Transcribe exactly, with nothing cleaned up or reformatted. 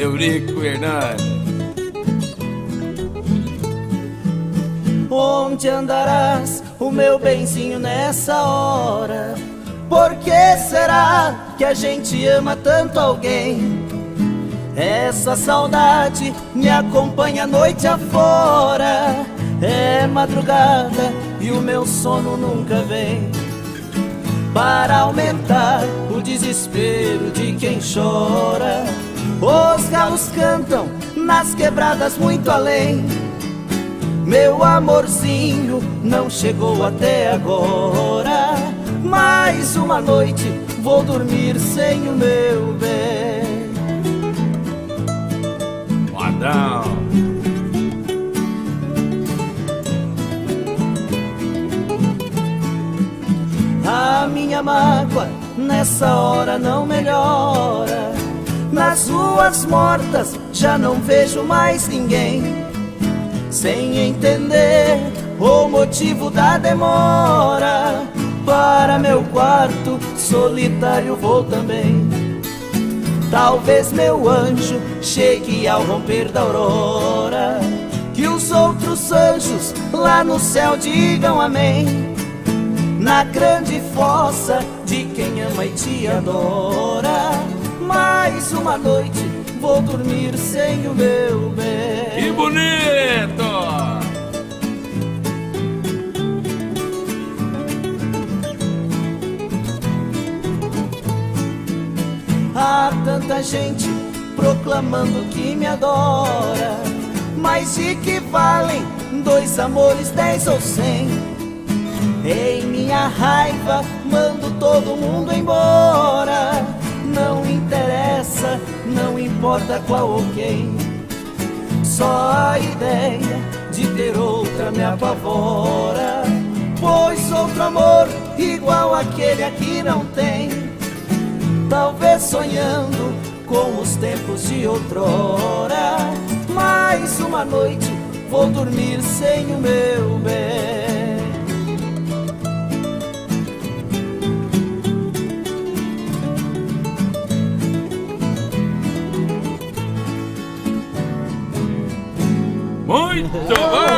Eurico Hernandes. Onde andarás, o meu benzinho, nessa hora? Por que será que a gente ama tanto alguém? Essa saudade me acompanha a noite afora. É madrugada e o meu sono nunca vem. Para aumentar o desespero de quem chora, os galos cantam nas quebradas muito além. Meu amorzinho não chegou até agora. Mais uma noite vou dormir sem o meu bem. Padrão. A minha mágoa nessa hora não melhora. Nas ruas mortas já não vejo mais ninguém. Sem entender o motivo da demora, para meu quarto solitário vou também. Talvez meu anjo chegue ao romper da aurora, que os outros anjos lá no céu digam amém. Na grande fossa de quem ama e te adora, mais uma noite vou dormir sem o meu bem. Que bonito! Há tanta gente proclamando que me adora, mas de que valem dois amores, dez ou cem? Em minha raiva mando todo mundo embora. Não interessa, não importa qual ou quem. Só a ideia de ter outra me apavora, pois outro amor igual àquele aqui não tem. Talvez sonhando com os tempos de outrora, mais uma noite vou dormir sem o meu bem. Muito bom!